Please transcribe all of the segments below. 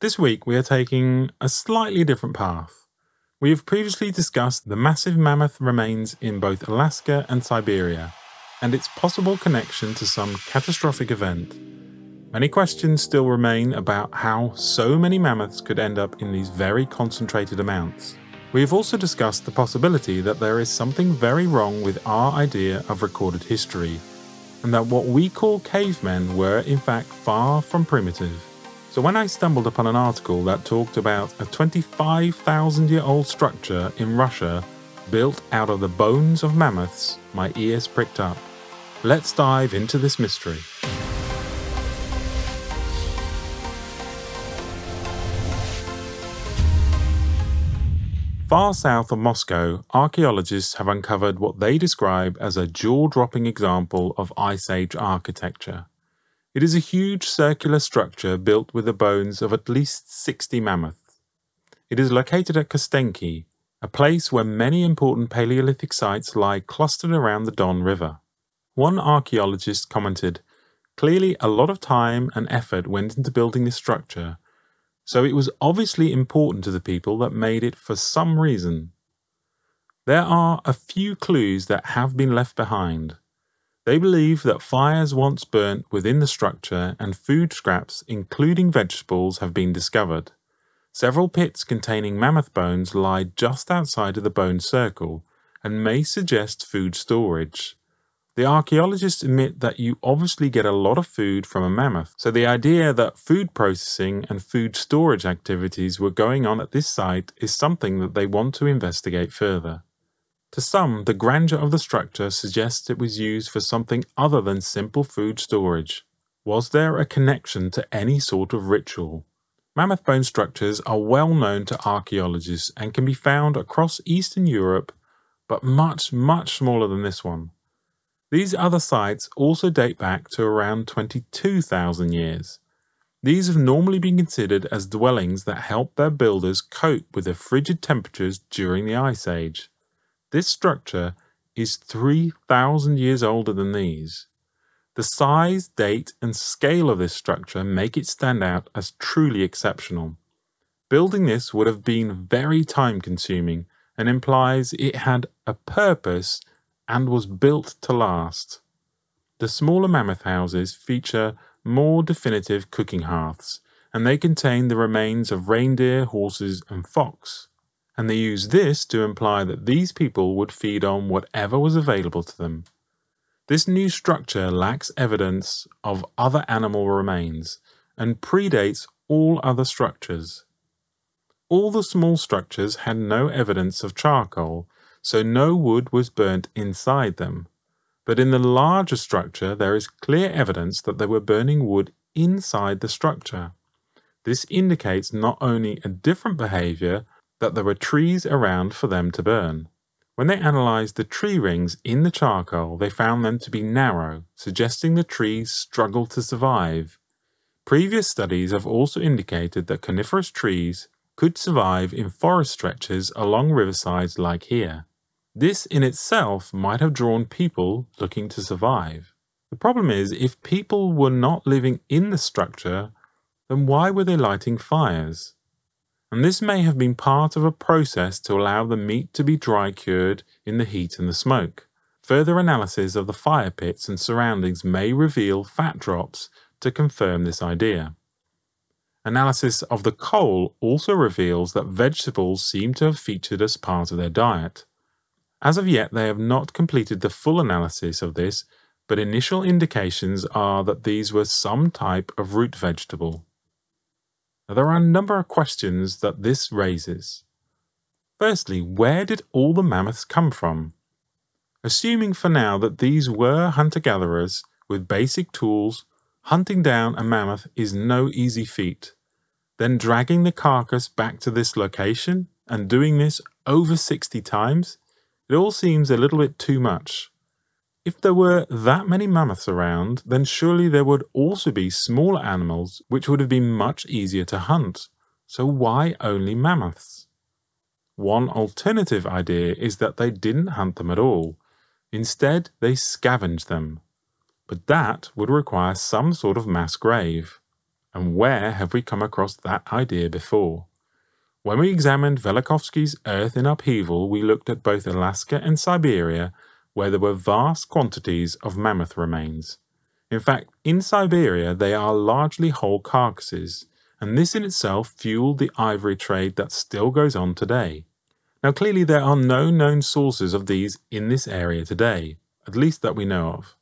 This week we are taking a slightly different path. We have previously discussed the massive mammoth remains in both Alaska and Siberia, and its possible connection to some catastrophic event. Many questions still remain about how so many mammoths could end up in these very concentrated amounts. We have also discussed the possibility that there is something very wrong with our idea of recorded history, and that what we call cavemen were in fact far from primitive. So when I stumbled upon an article that talked about a 25,000-year-old structure in Russia built out of the bones of mammoths, my ears pricked up. Let's dive into this mystery. Far south of Moscow, archaeologists have uncovered what they describe as a jaw-dropping example of Ice Age architecture. It is a huge circular structure built with the bones of at least 60 mammoths. It is located at Kostenki, a place where many important Paleolithic sites lie clustered around the Don River. One archaeologist commented, "Clearly a lot of time and effort went into building this structure, so it was obviously important to the people that made it for some reason." There are a few clues that have been left behind. They believe that fires once burnt within the structure and food scraps, including vegetables, have been discovered. Several pits containing mammoth bones lie just outside of the bone circle and may suggest food storage. The archaeologists admit that you obviously get a lot of food from a mammoth, so the idea that food processing and food storage activities were going on at this site is something that they want to investigate further. To some, the grandeur of the structure suggests it was used for something other than simple food storage. Was there a connection to any sort of ritual? Mammoth bone structures are well known to archaeologists and can be found across Eastern Europe, but much, much smaller than this one. These other sites also date back to around 22,000 years. These have normally been considered as dwellings that helped their builders cope with the frigid temperatures during the Ice Age. This structure is 3,000 years older than these. The size, date, and scale of this structure make it stand out as truly exceptional. Building this would have been very time-consuming and implies it had a purpose and was built to last. The smaller mammoth houses feature more definitive cooking hearths, and they contain the remains of reindeer, horses, and fox. And they use this to imply that these people would feed on whatever was available to them. This new structure lacks evidence of other animal remains and predates all other structures. All the small structures had no evidence of charcoal, so no wood was burnt inside them. But in the larger structure, there is clear evidence that they were burning wood inside the structure. This indicates not only a different behavior, that there were trees around for them to burn. When they analysed the tree rings in the charcoal, they found them to be narrow, suggesting the trees struggled to survive. Previous studies have also indicated that coniferous trees could survive in forest stretches along riversides like here. This in itself might have drawn people looking to survive. The problem is, if people were not living in the structure, then why were they lighting fires? And this may have been part of a process to allow the meat to be dry cured in the heat and the smoke. Further analysis of the fire pits and surroundings may reveal fat drops to confirm this idea. Analysis of the coal also reveals that vegetables seem to have featured as part of their diet. As of yet, they have not completed the full analysis of this, but initial indications are that these were some type of root vegetable. There are a number of questions that this raises. Firstly, where did all the mammoths come from? Assuming for now that these were hunter-gatherers with basic tools, hunting down a mammoth is no easy feat. Then dragging the carcass back to this location and doing this over 60 times, it all seems a little bit too much. If there were that many mammoths around, then surely there would also be smaller animals which would have been much easier to hunt. So why only mammoths? One alternative idea is that they didn't hunt them at all. Instead, they scavenged them. But that would require some sort of mass grave. and where have we come across that idea before? When we examined Velikovsky's Earth in Upheaval, we looked at both Alaska and Siberia, where there were vast quantities of mammoth remains. In fact, in Siberia they are largely whole carcasses, and this in itself fueled the ivory trade that still goes on today. Now clearly there are no known sources of these in this area today, at least that we know of.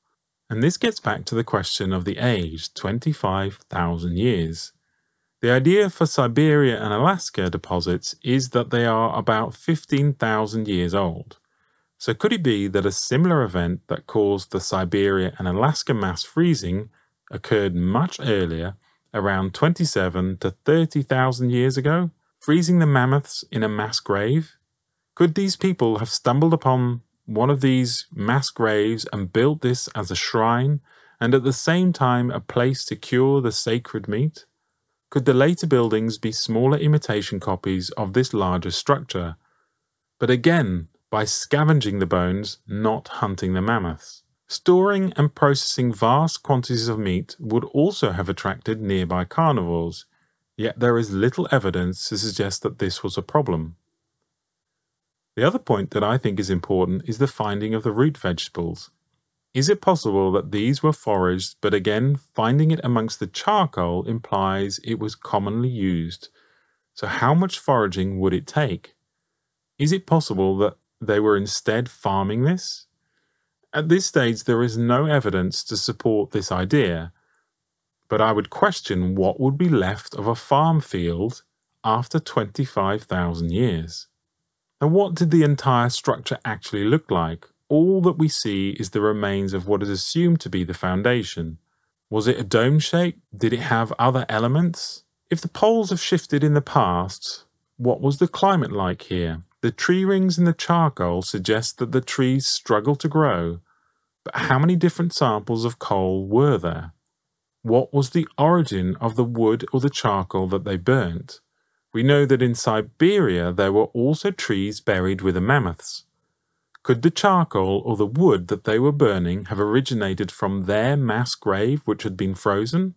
And this gets back to the question of the age, 25,000 years. The idea for Siberia and Alaska deposits is that they are about 15,000 years old. So could it be that a similar event that caused the Siberia and Alaska mass freezing occurred much earlier, around 27 to 30,000 years ago, freezing the mammoths in a mass grave? Could these people have stumbled upon one of these mass graves and built this as a shrine, and at the same time a place to cure the sacred meat? Could the later buildings be smaller imitation copies of this larger structure? But again, by scavenging the bones, not hunting the mammoths. Storing and processing vast quantities of meat would also have attracted nearby carnivores, yet there is little evidence to suggest that this was a problem. The other point that I think is important is the finding of the root vegetables. Is it possible that these were foraged, but again, finding it amongst the charcoal implies it was commonly used? So how much foraging would it take? Is it possible that they were instead farming this? At this stage, there is no evidence to support this idea, but I would question what would be left of a farm field after 25,000 years. Now, what did the entire structure actually look like? All that we see is the remains of what is assumed to be the foundation. Was it a dome shape? Did it have other elements? If the poles have shifted in the past, what was the climate like here? The tree rings in the charcoal suggest that the trees struggled to grow, but how many different samples of coal were there? What was the origin of the wood or the charcoal that they burnt? We know that in Siberia there were also trees buried with the mammoths. Could the charcoal or the wood that they were burning have originated from their mass grave which had been frozen?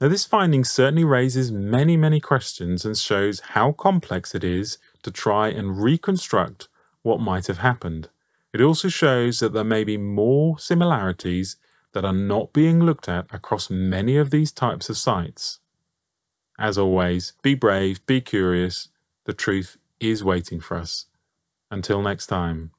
Now this finding certainly raises many questions and shows how complex it is to try and reconstruct what might have happened. It also shows that there may be more similarities that are not being looked at across many of these types of sites. As always, be brave, be curious. The truth is waiting for us. Until next time.